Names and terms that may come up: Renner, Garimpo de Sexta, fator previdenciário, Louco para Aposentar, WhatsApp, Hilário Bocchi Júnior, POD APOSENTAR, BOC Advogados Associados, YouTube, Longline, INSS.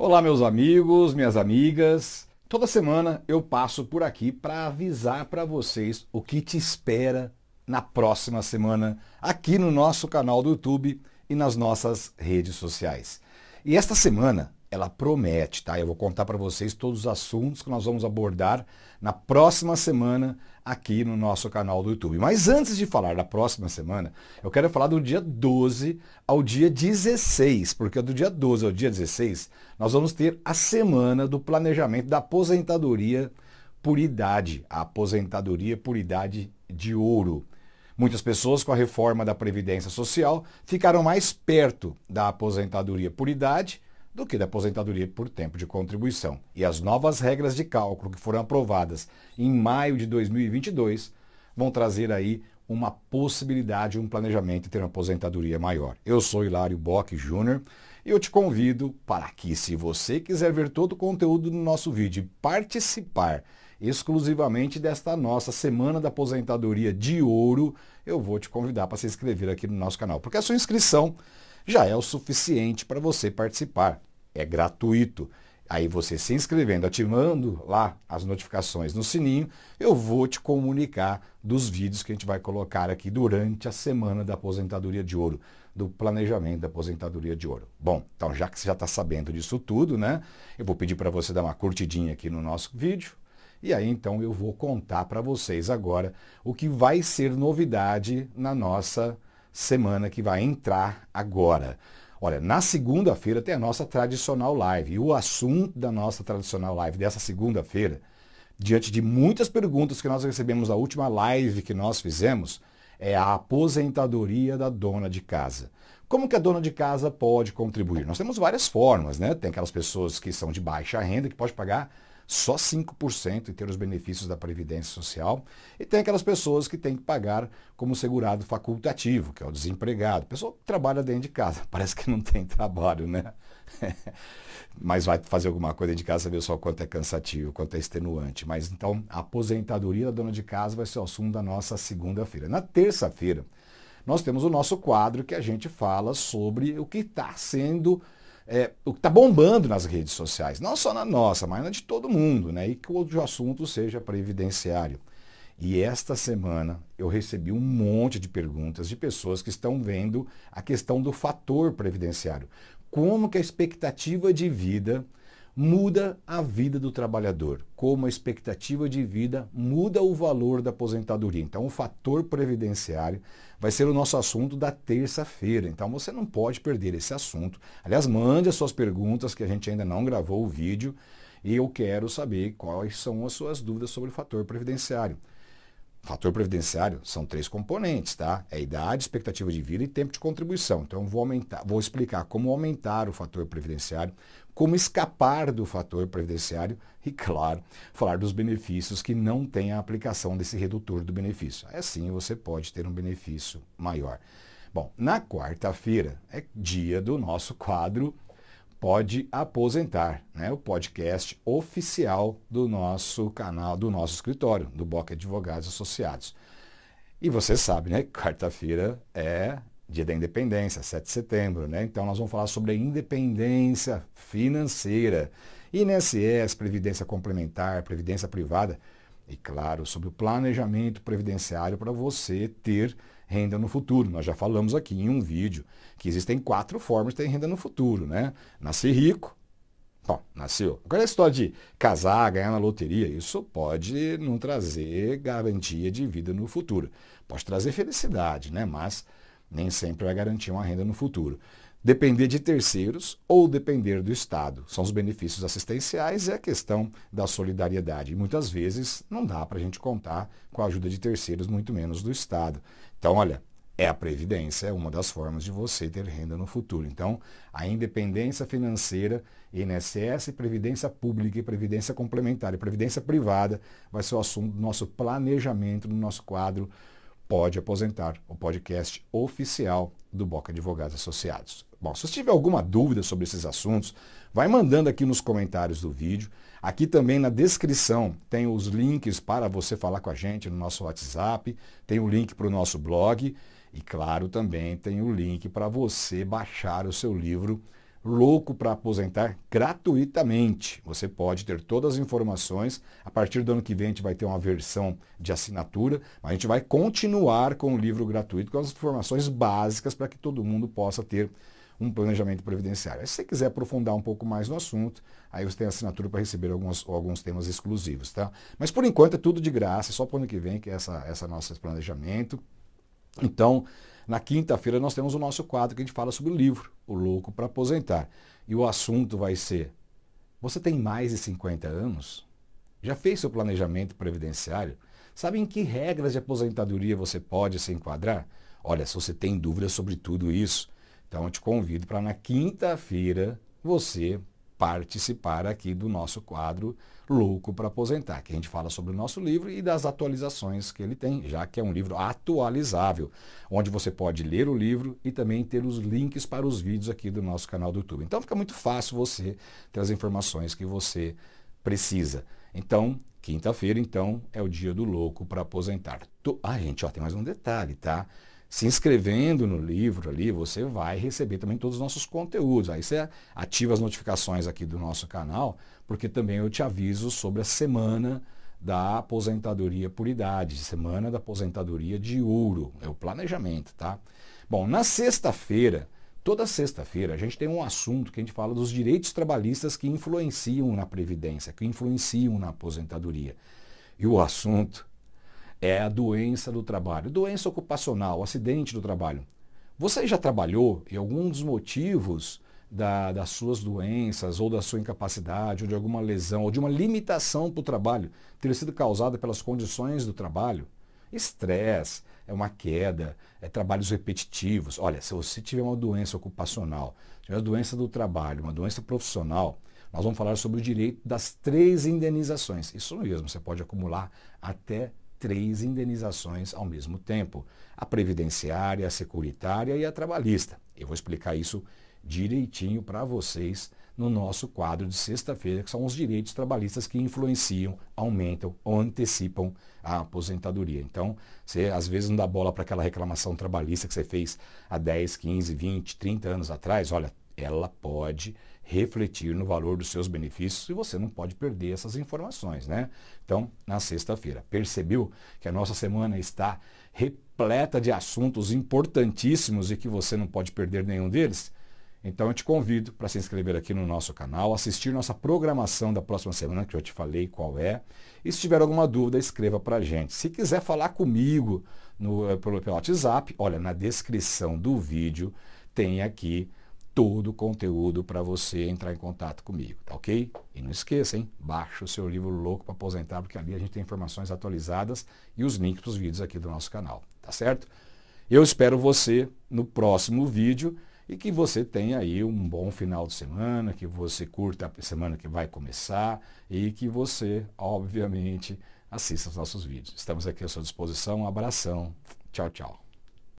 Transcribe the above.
Olá meus amigos, minhas amigas, toda semana eu passo por aqui para avisar para vocês o que te espera na próxima semana aqui no nosso canal do YouTube e nas nossas redes sociais. E esta semana ela promete, tá? Eu vou contar para vocês todos os assuntos que nós vamos abordar na próxima semana aqui no nosso canal do YouTube. Mas antes de falar da próxima semana, eu quero falar do dia 12 ao dia 16, porque do dia 12 ao dia 16 nós vamos ter a semana do planejamento da aposentadoria por idade, a aposentadoria por idade de ouro. Muitas pessoas com a reforma da Previdência Social ficaram mais perto da aposentadoria por idade do que da aposentadoria por tempo de contribuição. E as novas regras de cálculo que foram aprovadas em maio de 2022 vão trazer aí uma possibilidade, um planejamento de ter uma aposentadoria maior. Eu sou Hilário Bocchi Júnior e eu te convido para que, se você quiser ver todo o conteúdo do nosso vídeo e participar exclusivamente desta nossa Semana da Aposentadoria de Ouro, eu vou te convidar para se inscrever aqui no nosso canal, porque a sua inscrição já é o suficiente para você participar. É gratuito. Aí você se inscrevendo, ativando lá as notificações no sininho, eu vou te comunicar dos vídeos que a gente vai colocar aqui durante a semana da aposentadoria de ouro, do planejamento da aposentadoria de ouro. Bom, então já que você já está sabendo disso tudo, né? Eu vou pedir para você dar uma curtidinha aqui no nosso vídeo. E aí então eu vou contar para vocês agora o que vai ser novidade na nossa semana que vai entrar agora. Olha, na segunda-feira tem a nossa tradicional live. E o assunto da nossa tradicional live dessa segunda-feira, diante de muitas perguntas que nós recebemos na última live que nós fizemos, é a aposentadoria da dona de casa. Como que a dona de casa pode contribuir? Nós temos várias formas, né? Tem aquelas pessoas que são de baixa renda, que pode pagar só 5% e ter os benefícios da Previdência Social. E tem aquelas pessoas que têm que pagar como segurado facultativo, que é o desempregado. A pessoa trabalha dentro de casa, parece que não tem trabalho, né? Mas vai fazer alguma coisa dentro de casa, saber só quanto é cansativo, quanto é extenuante. Mas então a aposentadoria da dona de casa vai ser o assunto da nossa segunda-feira. Na terça-feira, nós temos o nosso quadro que a gente fala sobre o que está sendo o que está bombando nas redes sociais, não só na nossa, mas na de todo mundo, né? E que o assunto seja previdenciário. E esta semana eu recebi um monte de perguntas de pessoas que estão vendo a questão do fator previdenciário. Como que a expectativa de vida muda a vida do trabalhador? Como a expectativa de vida muda o valor da aposentadoria? Então o fator previdenciário vai ser o nosso assunto da terça-feira, então você não pode perder esse assunto. Aliás, mande as suas perguntas, que a gente ainda não gravou o vídeo, e eu quero saber quais são as suas dúvidas sobre o fator previdenciário. Fator previdenciário são três componentes, tá? É idade, expectativa de vida e tempo de contribuição. Então vou explicar como aumentar o fator previdenciário, como escapar do fator previdenciário e, claro, falar dos benefícios que não tem a aplicação desse redutor do benefício. Assim você pode ter um benefício maior. Bom, na quarta-feira é dia do nosso quadro POD Aposentar, né? O podcast oficial do nosso canal, do nosso escritório, do BOC Advogados Associados. E você sabe, né? Quarta-feira é dia da independência, 7 de setembro, né? Então nós vamos falar sobre a independência financeira, INSS, Previdência Complementar, Previdência Privada e, claro, sobre o planejamento previdenciário para você ter renda no futuro. Nós já falamos aqui em um vídeo que existem 4 formas de ter renda no futuro, né? Nascer rico, bom, nasceu. Agora a história de casar, ganhar na loteria, isso pode não trazer garantia de vida no futuro. Pode trazer felicidade, né? Mas nem sempre vai garantir uma renda no futuro. Depender de terceiros ou depender do Estado. São os benefícios assistenciais e a questão da solidariedade. E muitas vezes não dá para a gente contar com a ajuda de terceiros, muito menos do Estado. Então, olha, a Previdência é uma das formas de você ter renda no futuro. Então, a independência financeira, INSS, Previdência Pública e Previdência Complementar e Previdência Privada vai ser o assunto do nosso planejamento, do nosso quadro POD Aposentar, o podcast oficial do BOC Advogados Associados. Bom, se você tiver alguma dúvida sobre esses assuntos, vai mandando aqui nos comentários do vídeo. Aqui também na descrição tem os links para você falar com a gente no nosso WhatsApp, tem o link para o nosso blog e, claro, também tem o link para você baixar o seu livro Louco para Aposentar gratuitamente. Você pode ter todas as informações. A partir do ano que vem a gente vai ter uma versão de assinatura, mas a gente vai continuar com o livro gratuito, com as informações básicas para que todo mundo possa ter um planejamento previdenciário. Se você quiser aprofundar um pouco mais no assunto, aí você tem assinatura para receber alguns temas exclusivos, tá? Mas por enquanto é tudo de graça, só para o ano que vem que é essa nosso planejamento. Então, na quinta-feira nós temos o nosso quadro que a gente fala sobre o livro, O Louco para Aposentar. E o assunto vai ser: você tem mais de 50 anos? Já fez seu planejamento previdenciário? Sabe em que regras de aposentadoria você pode se enquadrar? Olha, se você tem dúvidas sobre tudo isso, então eu te convido para na quinta-feira você participar aqui do nosso quadro Louco para Aposentar, que a gente fala sobre o nosso livro e das atualizações que ele tem, já que é um livro atualizável, onde você pode ler o livro e também ter os links para os vídeos aqui do nosso canal do YouTube. Então fica muito fácil você ter as informações que você precisa. Então, quinta-feira, então, é o dia do Louco para Aposentar. Ah, gente, ó, tem mais um detalhe, tá? Se inscrevendo no livro ali, você vai receber também todos os nossos conteúdos. Aí você ativa as notificações aqui do nosso canal, porque também eu te aviso sobre a semana da aposentadoria por idade, semana da aposentadoria de ouro, é o planejamento, tá? Bom, na sexta-feira, toda sexta-feira, a gente tem um assunto que a gente fala dos direitos trabalhistas que influenciam na previdência, que influenciam na aposentadoria. E o assunto é a doença do trabalho, doença ocupacional, acidente do trabalho. Você já trabalhou e algum dos motivos das suas doenças ou da sua incapacidade ou de alguma lesão ou de uma limitação para o trabalho ter sido causada pelas condições do trabalho? Estresse, é uma queda, é trabalhos repetitivos. Olha, se você tiver uma doença ocupacional, tiver uma doença do trabalho, uma doença profissional, nós vamos falar sobre o direito das 3 indenizações. Isso mesmo, você pode acumular até 3 indenizações ao mesmo tempo, a previdenciária, a securitária e a trabalhista. Eu vou explicar isso direitinho para vocês no nosso quadro de sexta-feira, que são os direitos trabalhistas que influenciam, aumentam ou antecipam a aposentadoria. Então, você às vezes não dá bola para aquela reclamação trabalhista que você fez há 10, 15, 20, 30 anos atrás. Olha, ela pode refletir no valor dos seus benefícios e você não pode perder essas informações, né? Então, na sexta-feira. Percebeu que a nossa semana está repleta de assuntos importantíssimos e que você não pode perder nenhum deles? Então, eu te convido para se inscrever aqui no nosso canal, assistir nossa programação da próxima semana, que eu te falei qual é. E se tiver alguma dúvida, escreva para a gente. Se quiser falar comigo pelo WhatsApp, olha, na descrição do vídeo tem aqui todo o conteúdo para você entrar em contato comigo, tá ok? E não esqueça, hein? Baixa o seu livro Louco para Aposentar, porque ali a gente tem informações atualizadas e os links para os vídeos aqui do nosso canal, tá certo? Eu espero você no próximo vídeo e que você tenha aí um bom final de semana, que você curta a semana que vai começar e que você, obviamente, assista aos nossos vídeos. Estamos aqui à sua disposição, um abração, tchau, tchau.